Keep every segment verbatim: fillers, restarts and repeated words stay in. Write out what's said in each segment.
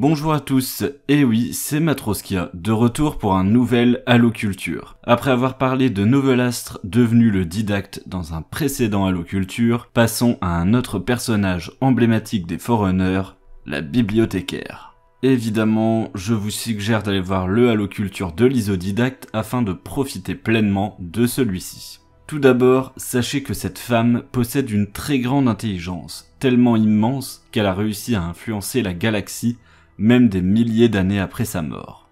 Bonjour à tous, et oui, c'est Matroskia, de retour pour un nouvel Halo Culture. Après avoir parlé de Nouvel Astre devenu le Didacte dans un précédent Halo Culture, passons à un autre personnage emblématique des Forerunner, la Bibliothécaire. Évidemment, je vous suggère d'aller voir le Halo Culture de l'isodidacte afin de profiter pleinement de celui-ci. Tout d'abord, sachez que cette femme possède une très grande intelligence, tellement immense qu'elle a réussi à influencer la galaxie même des milliers d'années après sa mort.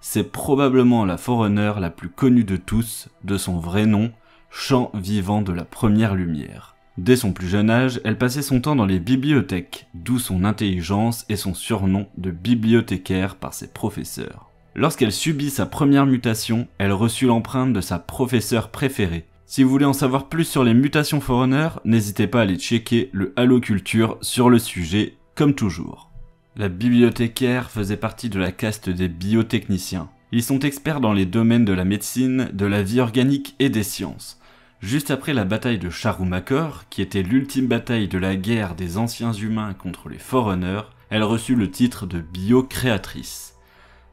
C'est probablement la Forerunner la plus connue de tous, de son vrai nom, Chant vivant de la première lumière. Dès son plus jeune âge, elle passait son temps dans les bibliothèques, d'où son intelligence et son surnom de bibliothécaire par ses professeurs. Lorsqu'elle subit sa première mutation, elle reçut l'empreinte de sa professeure préférée. Si vous voulez en savoir plus sur les mutations Forerunner, n'hésitez pas à aller checker le Halo Culture sur le sujet, comme toujours. La bibliothécaire faisait partie de la caste des biotechniciens. Ils sont experts dans les domaines de la médecine, de la vie organique et des sciences. Juste après la bataille de Charumakor, qui était l'ultime bataille de la guerre des anciens humains contre les Forerunners, elle reçut le titre de biocréatrice.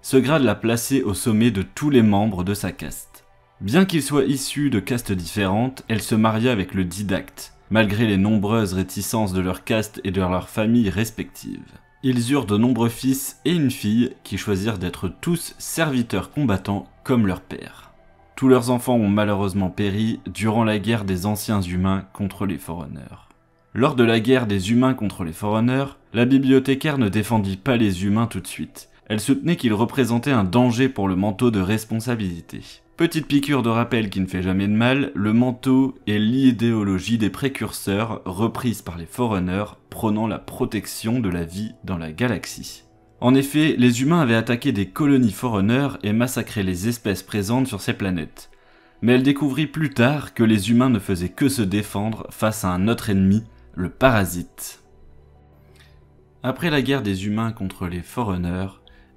Ce grade l'a placée au sommet de tous les membres de sa caste. Bien qu'ils soient issus de castes différentes, elle se maria avec le Didacte, malgré les nombreuses réticences de leur caste et de leurs familles respectives. Ils eurent de nombreux fils et une fille qui choisirent d'être tous serviteurs combattants comme leur père. Tous leurs enfants ont malheureusement péri durant la guerre des anciens humains contre les Forerunners. Lors de la guerre des humains contre les Forerunners, la bibliothécaire ne défendit pas les humains tout de suite. Elle soutenait qu'ils représentaient un danger pour le manteau de responsabilité. Petite piqûre de rappel qui ne fait jamais de mal, le manteau est l'idéologie des précurseurs reprise par les Forerunners prônant la protection de la vie dans la galaxie. En effet, les humains avaient attaqué des colonies Forerunners et massacré les espèces présentes sur ces planètes. Mais elle découvrit plus tard que les humains ne faisaient que se défendre face à un autre ennemi, le parasite. Après la guerre des humains contre les Forerunners,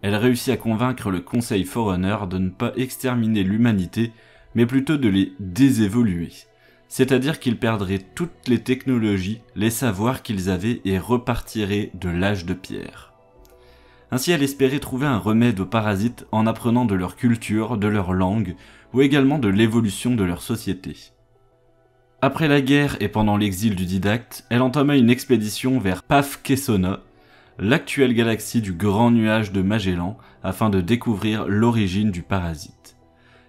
elle réussit à convaincre le Conseil Forerunner de ne pas exterminer l'humanité, mais plutôt de les désévoluer. C'est-à-dire qu'ils perdraient toutes les technologies, les savoirs qu'ils avaient et repartiraient de l'âge de pierre. Ainsi, elle espérait trouver un remède aux parasites en apprenant de leur culture, de leur langue, ou également de l'évolution de leur société. Après la guerre et pendant l'exil du Didacte, elle entama une expédition vers Path Kethona, l'actuelle galaxie du grand nuage de Magellan, afin de découvrir l'origine du parasite.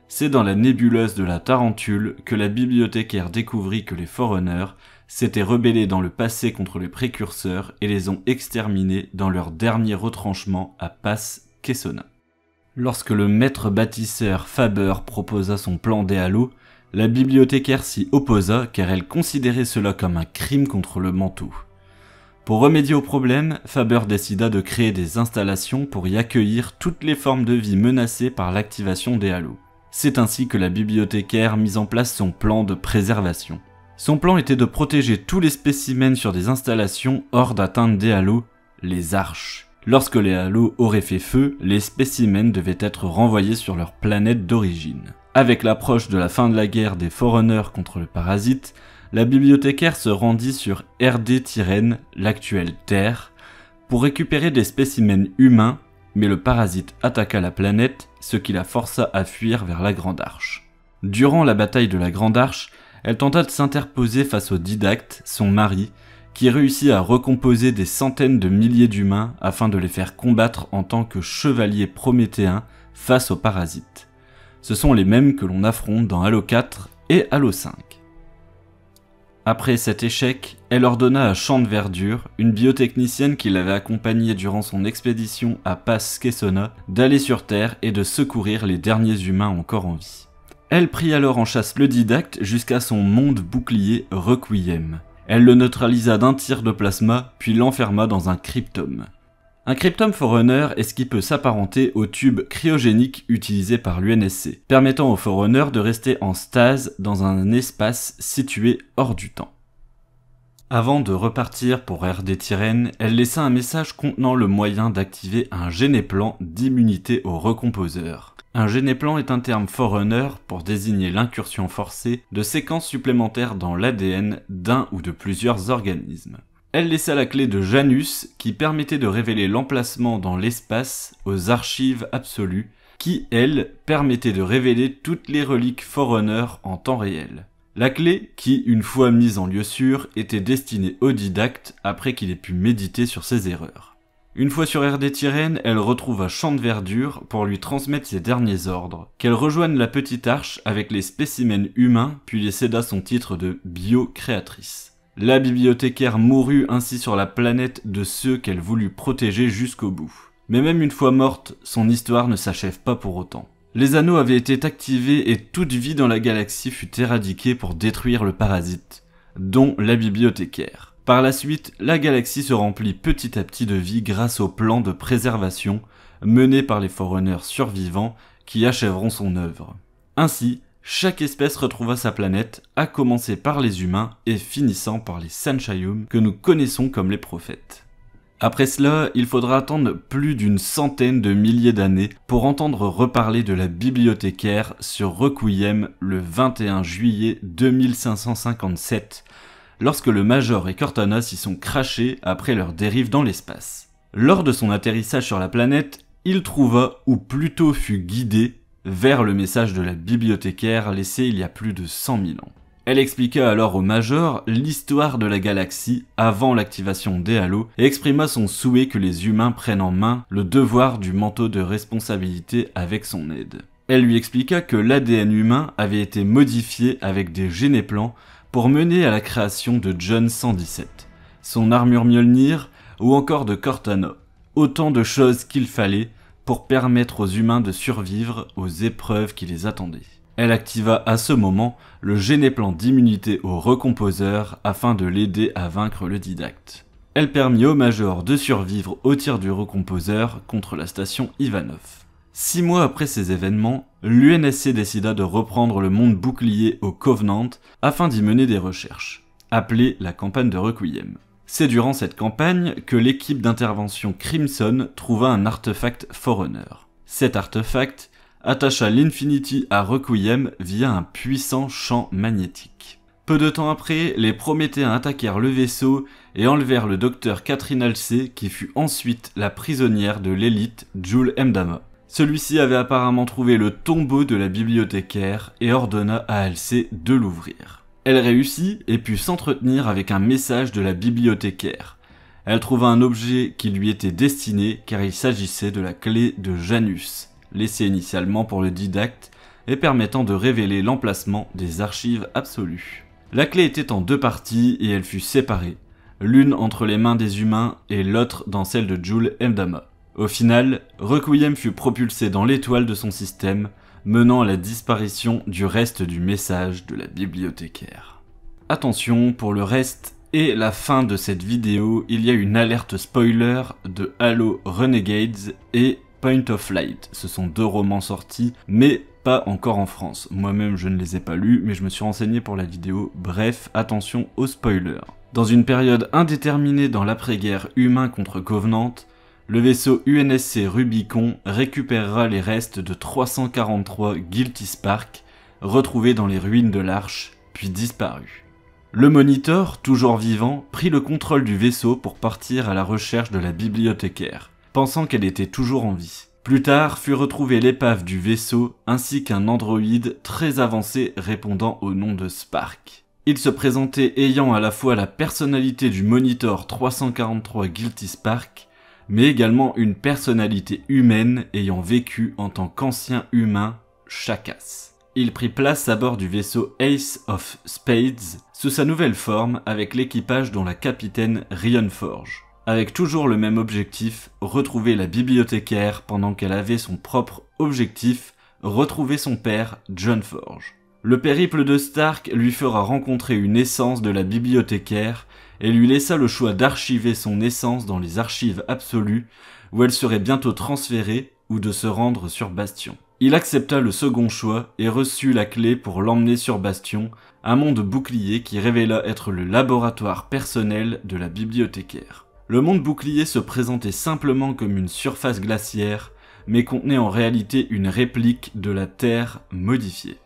C'est dans la nébuleuse de la Tarentule que la bibliothécaire découvrit que les Forerunners s'étaient rebellés dans le passé contre les précurseurs et les ont exterminés dans leur dernier retranchement à Pax Cessona. Lorsque le maître bâtisseur Faber proposa son plan des Halos, la bibliothécaire s'y opposa car elle considérait cela comme un crime contre le manteau. Pour remédier au problème, Faber décida de créer des installations pour y accueillir toutes les formes de vie menacées par l'activation des halos. C'est ainsi que la bibliothécaire mit en place son plan de préservation. Son plan était de protéger tous les spécimens sur des installations hors d'atteinte des halos, les arches. Lorsque les halos auraient fait feu, les spécimens devaient être renvoyés sur leur planète d'origine. Avec l'approche de la fin de la guerre des Forerunners contre le parasite, la bibliothécaire se rendit sur Erde-Tyrene, l'actuelle Terre, pour récupérer des spécimens humains, mais le parasite attaqua la planète, ce qui la força à fuir vers la Grande Arche. Durant la bataille de la Grande Arche, elle tenta de s'interposer face au Didacte, son mari, qui réussit à recomposer des centaines de milliers d'humains afin de les faire combattre en tant que chevaliers prométhéens face aux parasites. Ce sont les mêmes que l'on affronte dans Halo quatre et Halo cinq. Après cet échec, elle ordonna à Champ de Verdure, une biotechnicienne qui l'avait accompagnée durant son expédition à Pax Cessona, d'aller sur Terre et de secourir les derniers humains encore en vie. Elle prit alors en chasse le Didacte jusqu'à son monde bouclier Requiem. Elle le neutralisa d'un tir de plasma, puis l'enferma dans un Cryptum. Un Cryptum Forerunner est ce qui peut s'apparenter au tube cryogénique utilisé par l'U N S C, permettant aux Forerunners de rester en stase dans un espace situé hors du temps. Avant de repartir pour Erde-Tyrene, elle laissa un message contenant le moyen d'activer un généplan d'immunité aux recomposeurs. Un généplan est un terme Forerunner pour désigner l'incursion forcée de séquences supplémentaires dans l'A D N d'un ou de plusieurs organismes. Elle laissa la clé de Janus qui permettait de révéler l'emplacement dans l'espace aux archives absolues qui, elles, permettaient de révéler toutes les reliques Forerunner en temps réel. La clé, qui, une fois mise en lieu sûr, était destinée au didacte après qu'il ait pu méditer sur ses erreurs. Une fois sur Erde-Tyrene, elle retrouva Champ de Verdure pour lui transmettre ses derniers ordres, qu'elle rejoigne la petite arche avec les spécimens humains puis lui céda son titre de bio-créatrice. La bibliothécaire mourut ainsi sur la planète de ceux qu'elle voulut protéger jusqu'au bout. Mais même une fois morte, son histoire ne s'achève pas pour autant. Les anneaux avaient été activés et toute vie dans la galaxie fut éradiquée pour détruire le parasite, dont la bibliothécaire. Par la suite, la galaxie se remplit petit à petit de vie grâce au plan de préservation mené par les Forerunners survivants qui achèveront son œuvre. Ainsi, chaque espèce retrouva sa planète, à commencer par les humains et finissant par les Sanchayum que nous connaissons comme les prophètes. Après cela, il faudra attendre plus d'une centaine de milliers d'années pour entendre reparler de la bibliothécaire sur Requiem le vingt et un juillet deux mille cinq cent cinquante-sept, lorsque le Major et Cortana s'y sont crachés après leur dérive dans l'espace. Lors de son atterrissage sur la planète, il trouva, ou plutôt fut guidé, vers le message de la bibliothécaire laissé il y a plus de cent mille ans. Elle expliqua alors au Major l'histoire de la galaxie avant l'activation des Halo et exprima son souhait que les humains prennent en main le devoir du manteau de responsabilité avec son aide. Elle lui expliqua que l'A D N humain avait été modifié avec des généplans pour mener à la création de John cent dix-sept, son armure Mjolnir ou encore de Cortana, autant de choses qu'il fallait pour permettre aux humains de survivre aux épreuves qui les attendaient. Elle activa à ce moment le généplan d'immunité au recomposeur afin de l'aider à vaincre le didacte. Elle permit au Major de survivre au tir du recomposeur contre la station Ivanov. Six mois après ces événements, l'U N S C décida de reprendre le monde bouclier au Covenant afin d'y mener des recherches, appelée la campagne de Requiem. C'est durant cette campagne que l'équipe d'intervention Crimson trouva un artefact Forerunner. Cet artefact attacha l'Infinity à Requiem via un puissant champ magnétique. Peu de temps après, les Prométhéens attaquèrent le vaisseau et enlevèrent le docteur Catherine Alcé qui fut ensuite la prisonnière de l'élite Jul Mdama. Celui-ci avait apparemment trouvé le tombeau de la bibliothécaire et ordonna à Alcé de l'ouvrir. Elle réussit et put s'entretenir avec un message de la bibliothécaire. Elle trouva un objet qui lui était destiné car il s'agissait de la clé de Janus, laissée initialement pour le didacte et permettant de révéler l'emplacement des archives absolues. La clé était en deux parties et elle fut séparée, l'une entre les mains des humains et l'autre dans celle de Jul Mdama. Au final, Requiem fut propulsé dans l'étoile de son système, menant à la disparition du reste du message de la bibliothécaire. Attention, pour le reste et la fin de cette vidéo, il y a une alerte spoiler de Halo Renegades et Point of Light. Ce sont deux romans sortis, mais pas encore en France. Moi-même, je ne les ai pas lus, mais je me suis renseigné pour la vidéo. Bref, attention aux spoilers. Dans une période indéterminée dans l'après-guerre humain contre Covenant, le vaisseau U N S C Rubicon récupérera les restes de trois cent quarante-trois Guilty Spark, retrouvés dans les ruines de l'Arche, puis disparus. Le Monitor, toujours vivant, prit le contrôle du vaisseau pour partir à la recherche de la bibliothécaire, pensant qu'elle était toujours en vie. Plus tard fut retrouvée l'épave du vaisseau ainsi qu'un androïde très avancé répondant au nom de Spark. Il se présentait ayant à la fois la personnalité du Monitor trois cent quarante-trois Guilty Spark, mais également une personnalité humaine ayant vécu en tant qu'ancien humain, Chakas. Il prit place à bord du vaisseau Ace of Spades, sous sa nouvelle forme avec l'équipage dont la capitaine Rion Forge, avec toujours le même objectif, retrouver la bibliothécaire pendant qu'elle avait son propre objectif, retrouver son père, John Forge. Le périple de Stark lui fera rencontrer une essence de la bibliothécaire et lui laissa le choix d'archiver son essence dans les archives absolues où elle serait bientôt transférée ou de se rendre sur Bastion. Il accepta le second choix et reçut la clé pour l'emmener sur Bastion, un monde bouclier qui révéla être le laboratoire personnel de la bibliothécaire. Le monde bouclier se présentait simplement comme une surface glaciaire mais contenait en réalité une réplique de la Terre modifiée.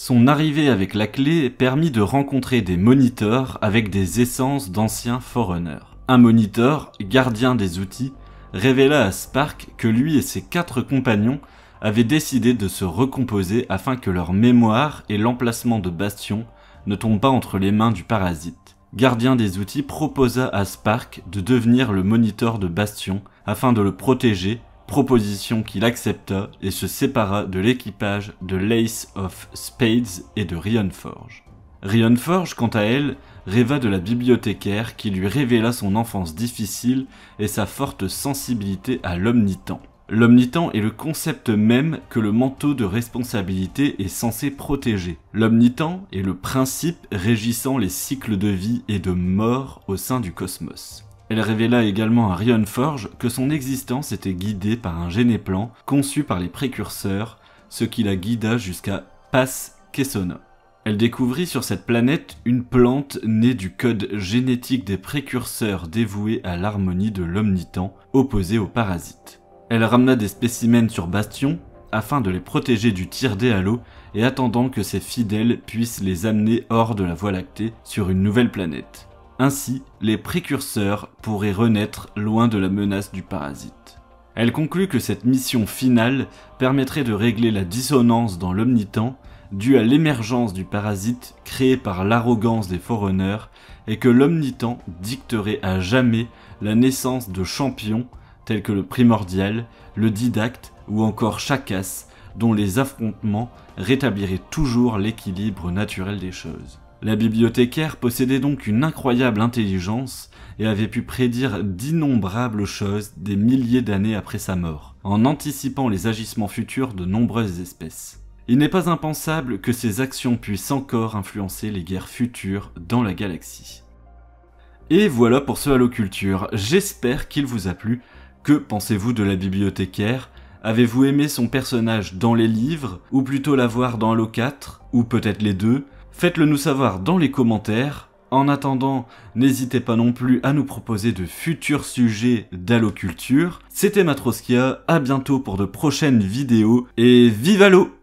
Son arrivée avec la clé permit de rencontrer des moniteurs avec des essences d'anciens Forerunner. Un moniteur, gardien des outils, révéla à Spark que lui et ses quatre compagnons avaient décidé de se recomposer afin que leur mémoire et l'emplacement de Bastion ne tombent pas entre les mains du parasite. Gardien des outils proposa à Spark de devenir le moniteur de Bastion afin de le protéger, proposition qu'il accepta et se sépara de l'équipage de l'Ace of Spades et de Rion Forge. Rion Forge, quant à elle, rêva de la bibliothécaire qui lui révéla son enfance difficile et sa forte sensibilité à l'omnitant. L'omnitant est le concept même que le manteau de responsabilité est censé protéger. L'omnitant est le principe régissant les cycles de vie et de mort au sein du cosmos. Elle révéla également à Rion Forge que son existence était guidée par un généplan conçu par les précurseurs, ce qui la guida jusqu'à Pax Cessona. Elle découvrit sur cette planète une plante née du code génétique des précurseurs dévoués à l'harmonie de l'omnitant opposé aux parasites. Elle ramena des spécimens sur Bastion afin de les protéger du tir des Halo et attendant que ses fidèles puissent les amener hors de la Voie lactée sur une nouvelle planète. Ainsi, les précurseurs pourraient renaître loin de la menace du parasite. Elle conclut que cette mission finale permettrait de régler la dissonance dans l'omnitant due à l'émergence du parasite créé par l'arrogance des Forerunners et que l'omnitant dicterait à jamais la naissance de champions tels que le primordial, le didacte ou encore Chakas, dont les affrontements rétabliraient toujours l'équilibre naturel des choses. La bibliothécaire possédait donc une incroyable intelligence et avait pu prédire d'innombrables choses des milliers d'années après sa mort, en anticipant les agissements futurs de nombreuses espèces. Il n'est pas impensable que ces actions puissent encore influencer les guerres futures dans la galaxie. Et voilà pour ce Halo Culture, j'espère qu'il vous a plu. Que pensez-vous de la bibliothécaire? Avez-vous aimé son personnage dans les livres, ou plutôt la voir dans Halo quatre, ou peut-être les deux? Faites-le nous savoir dans les commentaires. En attendant, n'hésitez pas non plus à nous proposer de futurs sujets d'Halo Culture. C'était Matroskia, à bientôt pour de prochaines vidéos, et vive Halo!